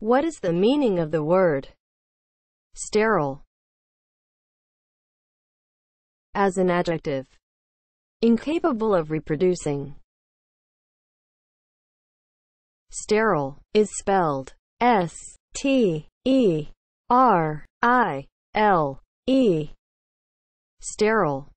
What is the meaning of the word sterile as an adjective? Incapable of reproducing. Sterile is spelled S-T-E-R-I-L-E. Sterile.